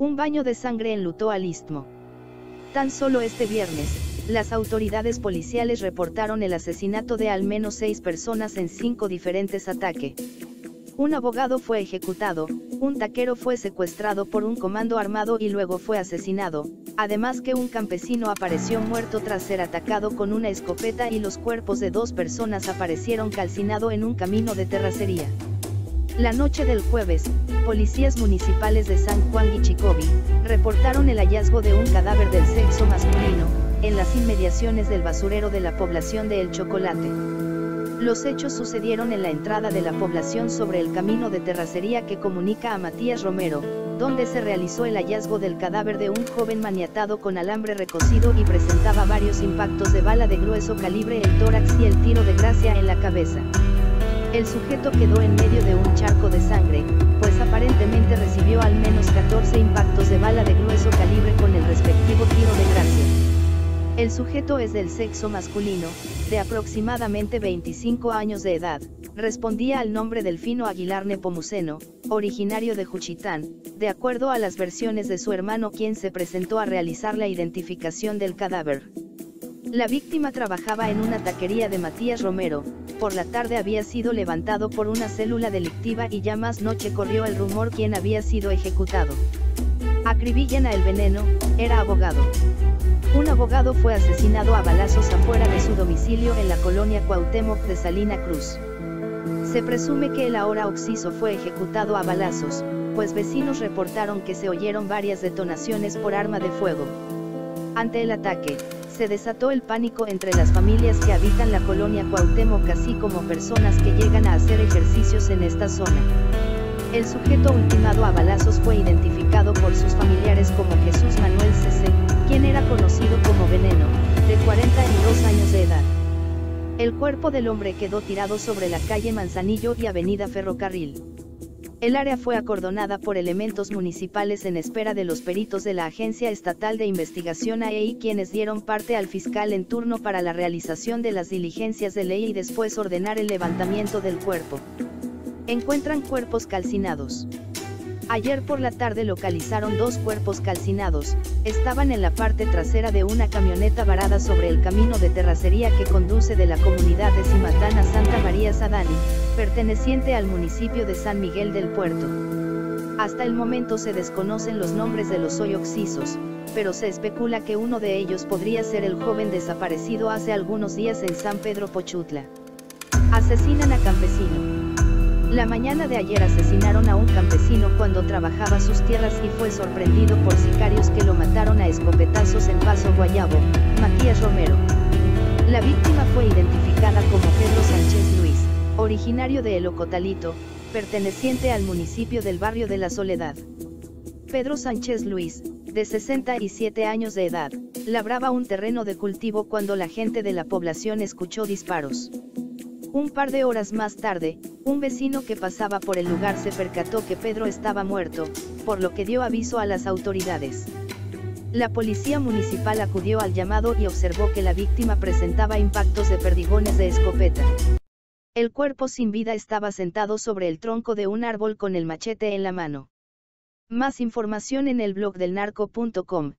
Un baño de sangre enlutó al istmo. Tan solo este viernes, las autoridades policiales reportaron el asesinato de al menos 6 personas en 5 diferentes ataques. Un abogado fue ejecutado, un taquero fue secuestrado por un comando armado y luego fue asesinado, además que un campesino apareció muerto tras ser atacado con una escopeta y los cuerpos de 2 personas aparecieron calcinados en un camino de terracería. La noche del jueves, policías municipales de San Juan Guichicovi reportaron el hallazgo de un cadáver del sexo masculino, en las inmediaciones del basurero de la población de El Chocolate. Los hechos sucedieron en la entrada de la población sobre el camino de terracería que comunica a Matías Romero, donde se realizó el hallazgo del cadáver de un joven maniatado con alambre recocido y presentaba varios impactos de bala de grueso calibre en el tórax y el tiro de gracia en la cabeza. El sujeto quedó en medio de un charco de sangre, pues aparentemente recibió al menos 14 impactos de bala de grueso calibre con el respectivo tiro de gracia. El sujeto es del sexo masculino, de aproximadamente 25 años de edad, respondía al nombre Delfino Aguilar Nepomuceno, originario de Juchitán, de acuerdo a las versiones de su hermano quien se presentó a realizar la identificación del cadáver. La víctima trabajaba en una taquería de Matías Romero, por la tarde había sido levantado por una célula delictiva y ya más noche corrió el rumor quién había sido ejecutado. Acribillan a el veneno, era abogado. Un abogado fue asesinado a balazos afuera de su domicilio en la colonia Cuauhtémoc de Salina Cruz. Se presume que el ahora occiso fue ejecutado a balazos, pues vecinos reportaron que se oyeron varias detonaciones por arma de fuego. Ante el ataque, se desató el pánico entre las familias que habitan la colonia Cuauhtémoc así como personas que llegan a hacer ejercicios en esta zona. El sujeto ultimado a balazos fue identificado por sus familiares como Jesús Manuel C.C., quien era conocido como Veneno, de 42 años de edad. El cuerpo del hombre quedó tirado sobre la calle Manzanillo y Avenida Ferrocarril. El área fue acordonada por elementos municipales en espera de los peritos de la Agencia Estatal de Investigación AEI quienes dieron parte al fiscal en turno para la realización de las diligencias de ley y después ordenar el levantamiento del cuerpo. Encuentran cuerpos calcinados. Ayer por la tarde localizaron 2 cuerpos calcinados, estaban en la parte trasera de una camioneta varada sobre el camino de terracería que conduce de la comunidad de Simatán a Santa María Sadani, perteneciente al municipio de San Miguel del Puerto. Hasta el momento se desconocen los nombres de los hoy occisos, pero se especula que uno de ellos podría ser el joven desaparecido hace algunos días en San Pedro Pochutla. Asesinan a campesino. La mañana de ayer asesinaron a un campesino cuando trabajaba sus tierras y fue sorprendido por sicarios que lo mataron a escopetazos en Paso Guayabo, Matías Romero. La víctima fue identificada como Pedro Sánchez Luis, originario de El Ocotalito, perteneciente al municipio del barrio de La Soledad. Pedro Sánchez Luis, de 67 años de edad, labraba un terreno de cultivo cuando la gente de la población escuchó disparos. Un par de horas más tarde, un vecino que pasaba por el lugar se percató que Pedro estaba muerto, por lo que dio aviso a las autoridades. La policía municipal acudió al llamado y observó que la víctima presentaba impactos de perdigones de escopeta. El cuerpo sin vida estaba sentado sobre el tronco de un árbol con el machete en la mano. Más información en elblogdelnarco.com.